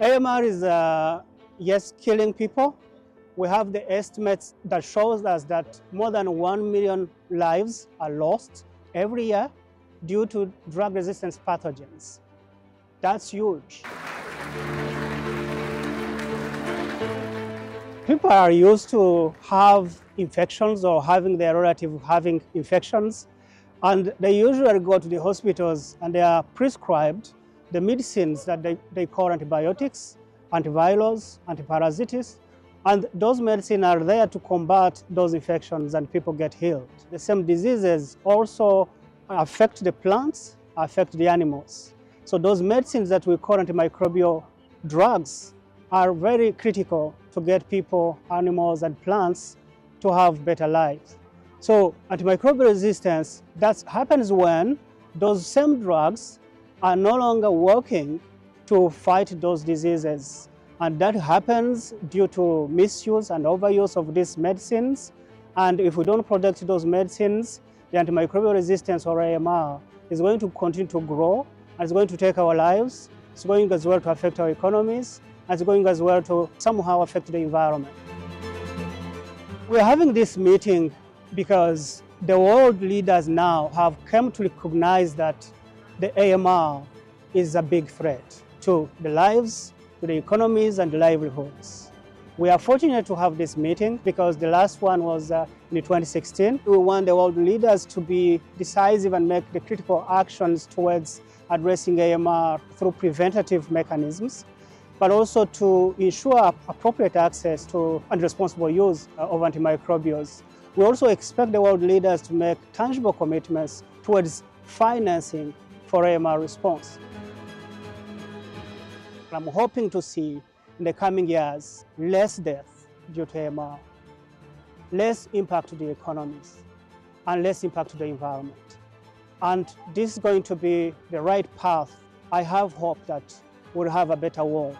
AMR is, yes, killing people. We have the estimates that shows us that more than 1 million lives are lost every year due to drug resistance pathogens. That's huge. People are used to have infections or having their relative having infections, and they usually go to the hospitals and they are prescribed the medicines that they call antibiotics, antivirals, antiparasitics, and those medicines are there to combat those infections and people get healed. The same diseases also affect the plants, affect the animals. So those medicines that we call antimicrobial drugs are very critical to get people, animals, and plants to have better lives. So antimicrobial resistance, that happens when those same drugs are no longer working to fight those diseases. And that happens due to misuse and overuse of these medicines. And if we don't protect those medicines, the antimicrobial resistance, or AMR, is going to continue to grow, and it's going to take our lives. It's going as well to affect our economies, and it's going as well to somehow affect the environment. We're having this meeting because the world leaders now have come to recognize that the AMR is a big threat to the lives, to the economies and the livelihoods. We are fortunate to have this meeting because the last one was in 2016. We want the world leaders to be decisive and make the critical actions towards addressing AMR through preventative mechanisms, but also to ensure appropriate access to and responsible use of antimicrobials. We also expect the world leaders to make tangible commitments towards financing for AMR response. I'm hoping to see in the coming years less death due to AMR, less impact to the economies, and less impact to the environment. And this is going to be the right path. I have hope that we'll have a better world.